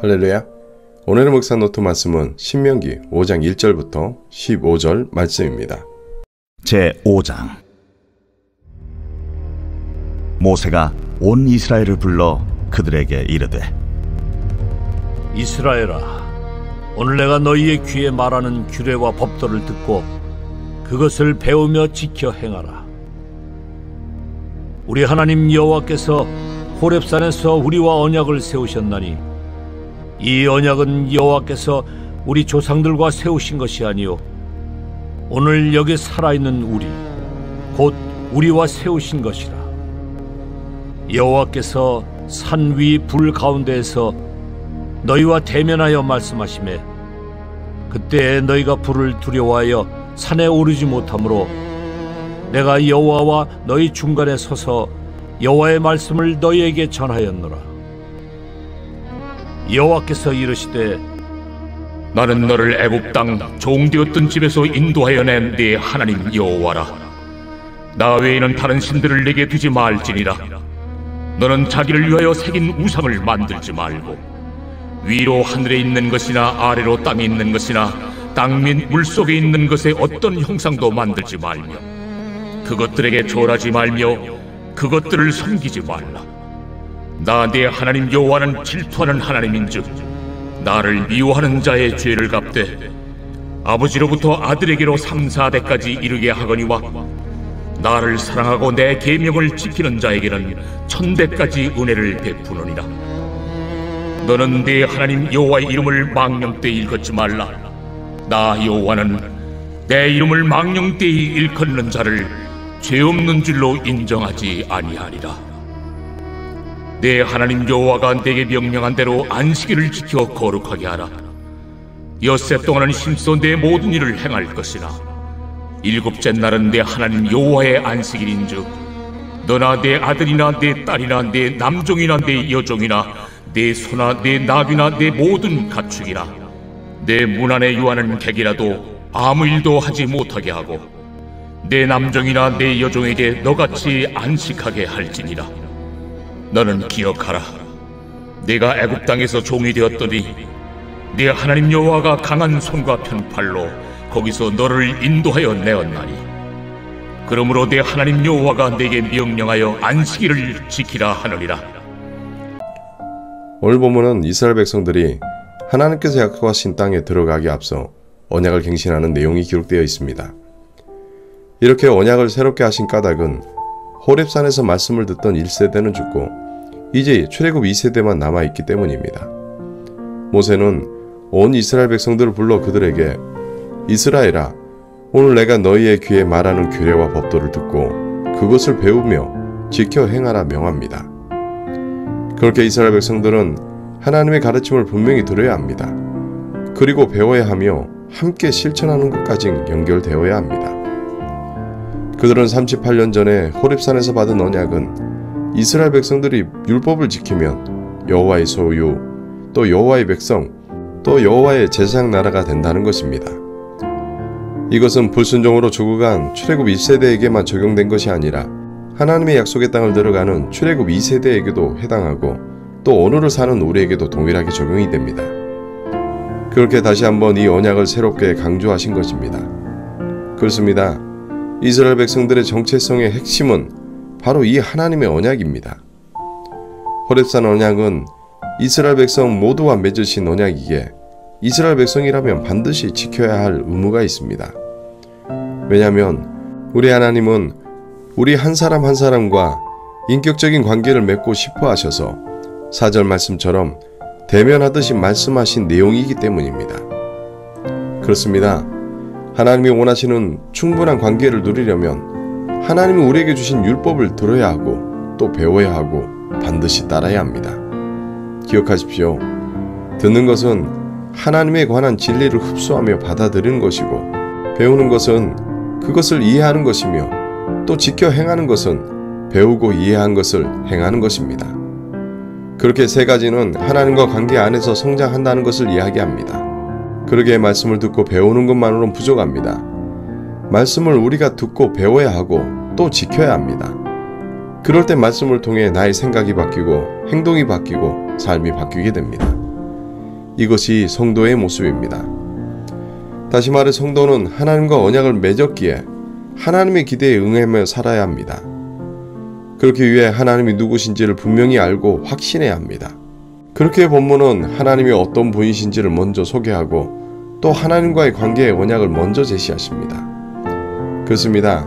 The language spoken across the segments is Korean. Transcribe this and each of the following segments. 할렐루야. 오늘의 묵상 노트 말씀은 신명기 5장 1절부터 15절 말씀입니다. 제5장. 모세가 온 이스라엘을 불러 그들에게 이르되, 이스라엘아, 오늘 내가 너희의 귀에 말하는 규례와 법도를 듣고 그것을 배우며 지켜 행하라. 우리 하나님 여호와께서 호렙산에서 우리와 언약을 세우셨나니 이 언약은 여호와께서 우리 조상들과 세우신 것이 아니요 오늘 여기 살아있는 우리 곧 우리와 세우신 것이라. 여호와께서 산 위 불 가운데에서 너희와 대면하여 말씀하시매 그때 너희가 불을 두려워하여 산에 오르지 못하므로 내가 여호와와 너희 중간에 서서 여호와의 말씀을 너희에게 전하였노라. 여호와께서 이르시되, 나는 너를 애굽 땅 종되었던 집에서 인도하여 낸 네 하나님 여호와라. 나 외에는 다른 신들을 내게 두지 말지니라. 너는 자기를 위하여 새긴 우상을 만들지 말고 위로 하늘에 있는 것이나 아래로 땅에 있는 것이나 땅 및 물속에 있는 것의 어떤 형상도 만들지 말며 그것들에게 절하지 말며 그것들을 섬기지 말라. 나 네 하나님 여호와는 질투하는 하나님인즉 나를 미워하는 자의 죄를 갚되 아버지로부터 아들에게로 3, 4대까지 이르게 하거니와 나를 사랑하고 내 계명을 지키는 자에게는 1000대까지 은혜를 베푸느니라. 너는 네 하나님 여호와의 이름을 망령되이 일컫지 말라. 나 여호와는 내 이름을 망령되이 일컫는 자를 죄 없는 줄로 인정하지 아니하리라. 내 하나님 여호와가 내게 명령한 대로 안식일을 지켜 거룩하게 하라. 엿새 동안은 힘써 내 모든 일을 행할 것이라. 7째 날은 내 하나님 여호와의 안식일인즉 너나 내 아들이나 내 딸이나 내 남종이나 내 여종이나 내 소나 내 나귀나 내 모든 가축이나 내 문 안에 유하는 객이라도 아무 일도 하지 못하게 하고 내 남종이나 내 여종에게 너같이 안식하게 할지니라. 너는 기억하라. 네가 애굽 땅에서 종이 되었더니 네 하나님 여호와가 강한 손과 편팔로 거기서 너를 인도하여 내었나니 그러므로 네 하나님 여호와가 네게 명령하여 안식일을 지키라 하느니라. 오늘 본문은 이스라엘 백성들이 하나님께서 약속하신 땅에 들어가기 앞서 언약을 갱신하는 내용이 기록되어 있습니다. 이렇게 언약을 새롭게 하신 까닭은 호렙산에서 말씀을 듣던 1세대는 죽고 이제 출애굽 2세대만 남아있기 때문입니다. 모세는 온 이스라엘 백성들을 불러 그들에게, 이스라엘아, 오늘 내가 너희의 귀에 말하는 규례와 법도를 듣고 그것을 배우며 지켜 행하라 명합니다. 그렇게 이스라엘 백성들은 하나님의 가르침을 분명히 들어야 합니다. 그리고 배워야 하며 함께 실천하는 것까지 연결되어야 합니다. 그들은 38년 전에 호렙산에서 받은 언약은 이스라엘 백성들이 율법을 지키면 여호와의 소유, 또 여호와의 백성, 또 여호와의 제사장 나라가 된다는 것입니다. 이것은 불순종으로 죽어간 출애굽 1세대에게만 적용된 것이 아니라 하나님의 약속의 땅을 들어가는 출애굽 2세대에게도 해당하고 또 오늘을 사는 우리에게도 동일하게 적용이 됩니다. 그렇게 다시 한번 이 언약을 새롭게 강조하신 것입니다. 그렇습니다. 이스라엘 백성들의 정체성의 핵심은 바로 이 하나님의 언약입니다. 호렙산 언약은 이스라엘 백성 모두와 맺으신 언약이기에 이스라엘 백성이라면 반드시 지켜야 할 의무가 있습니다. 왜냐하면 우리 하나님은 우리 한 사람 한 사람과 인격적인 관계를 맺고 싶어 하셔서 4절 말씀처럼 대면하듯이 말씀하신 내용이기 때문입니다. 그렇습니다. 하나님이 원하시는 충분한 관계를 누리려면 하나님이 우리에게 주신 율법을 들어야 하고 또 배워야 하고 반드시 따라야 합니다. 기억하십시오. 듣는 것은 하나님에 관한 진리를 흡수하며 받아들이는 것이고 배우는 것은 그것을 이해하는 것이며 또 지켜 행하는 것은 배우고 이해한 것을 행하는 것입니다. 그렇게 세 가지는 하나님과 관계 안에서 성장한다는 것을 이야기합니다. 그러기에 말씀을 듣고 배우는 것만으로는 부족합니다. 말씀을 우리가 듣고 배워야 하고 또 지켜야 합니다. 그럴 때 말씀을 통해 나의 생각이 바뀌고 행동이 바뀌고 삶이 바뀌게 됩니다. 이것이 성도의 모습입니다. 다시 말해 성도는 하나님과 언약을 맺었기에 하나님의 기대에 응하며 살아야 합니다. 그렇기 위해 하나님이 누구신지를 분명히 알고 확신해야 합니다. 그렇게 본문은 하나님이 어떤 분이신지를 먼저 소개하고 또 하나님과의 관계의 언약을 먼저 제시하십니다. 그렇습니다.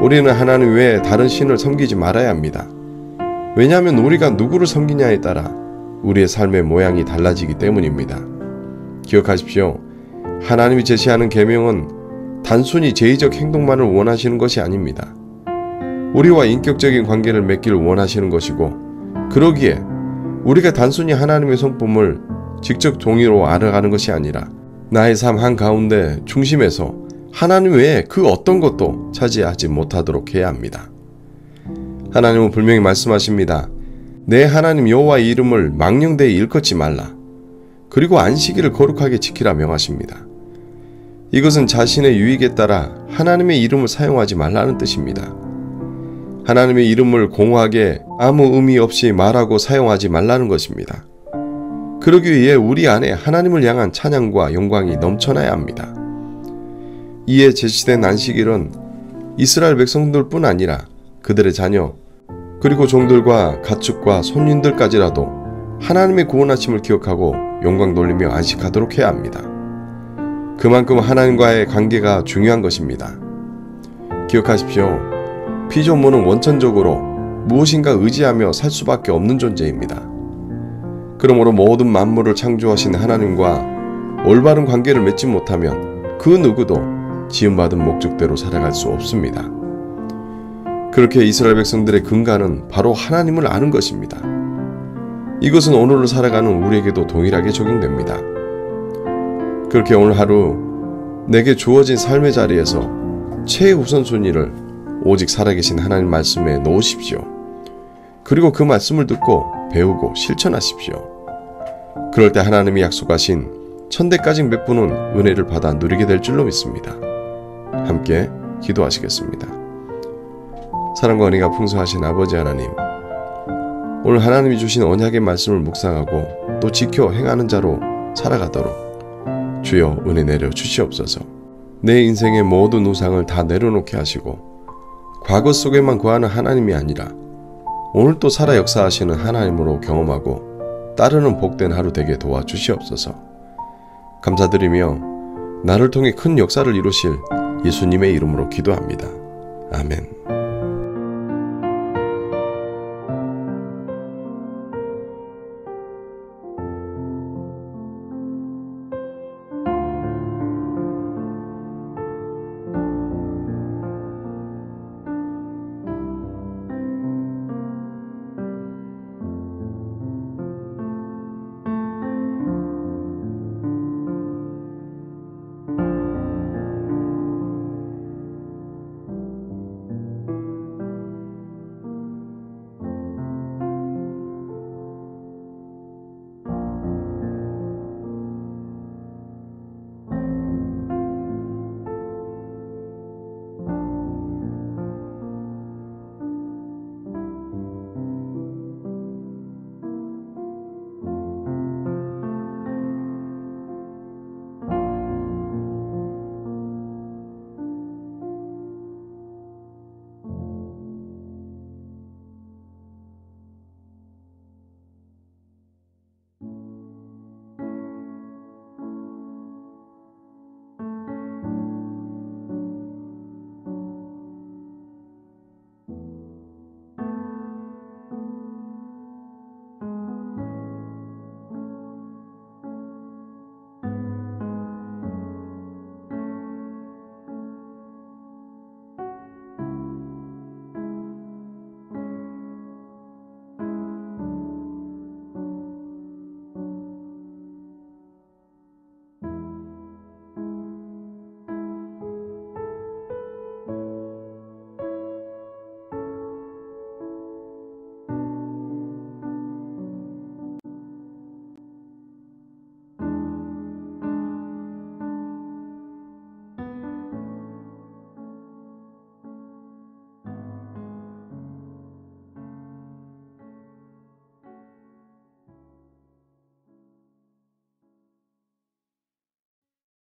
우리는 하나님 외에 다른 신을 섬기지 말아야 합니다. 왜냐하면 우리가 누구를 섬기냐에 따라 우리의 삶의 모양이 달라지기 때문입니다. 기억하십시오. 하나님이 제시하는 계명은 단순히 제의적 행동만을 원하시는 것이 아닙니다. 우리와 인격적인 관계를 맺기를 원하시는 것이고, 그러기에 우리가 단순히 하나님의 성품을 직접 동의로 알아가는 것이 아니라 나의 삶 한가운데 중심에서 하나님 외에 그 어떤 것도 차지하지 못하도록 해야 합니다. 하나님은 분명히 말씀하십니다. 내 하나님 여호와의 이름을 망령되이 일컫지 말라. 그리고 안식일을 거룩하게 지키라 명하십니다. 이것은 자신의 유익에 따라 하나님의 이름을 사용하지 말라는 뜻입니다. 하나님의 이름을 공허하게 아무 의미 없이 말하고 사용하지 말라는 것입니다. 그러기 위해 우리 안에 하나님을 향한 찬양과 영광이 넘쳐나야 합니다. 이에 제시된 안식일은 이스라엘 백성들뿐 아니라 그들의 자녀, 그리고 종들과 가축과 손님들까지라도 하나님의 구원하심을 기억하고 영광 돌리며 안식하도록 해야 합니다. 그만큼 하나님과의 관계가 중요한 것입니다. 기억하십시오. 피조물은 원천적으로 무엇인가 의지하며 살 수밖에 없는 존재입니다. 그러므로 모든 만물을 창조하신 하나님과 올바른 관계를 맺지 못하면 그 누구도 지음받은 목적대로 살아갈 수 없습니다. 그렇게 이스라엘 백성들의 근간은 바로 하나님을 아는 것입니다. 이것은 오늘을 살아가는 우리에게도 동일하게 적용됩니다. 그렇게 오늘 하루 내게 주어진 삶의 자리에서 최우선순위를 오직 살아계신 하나님 말씀에 놓으십시오. 그리고 그 말씀을 듣고 배우고 실천하십시오. 그럴 때 하나님이 약속하신 천대까지 베푸는 은혜를 받아 누리게 될 줄로 믿습니다. 함께 기도하시겠습니다. 사랑과 은혜가 풍성하신 아버지 하나님, 오늘 하나님이 주신 언약의 말씀을 묵상하고 또 지켜 행하는 자로 살아가도록 주여 은혜 내려 주시옵소서. 내 인생의 모든 우상을 다 내려놓게 하시고 과거 속에만 거하는 하나님이 아니라 오늘 또 살아 역사하시는 하나님으로 경험하고 따르는 복된 하루 되게 도와주시옵소서. 감사드리며 나를 통해 큰 역사를 이루실 예수님의 이름으로 기도합니다. 아멘.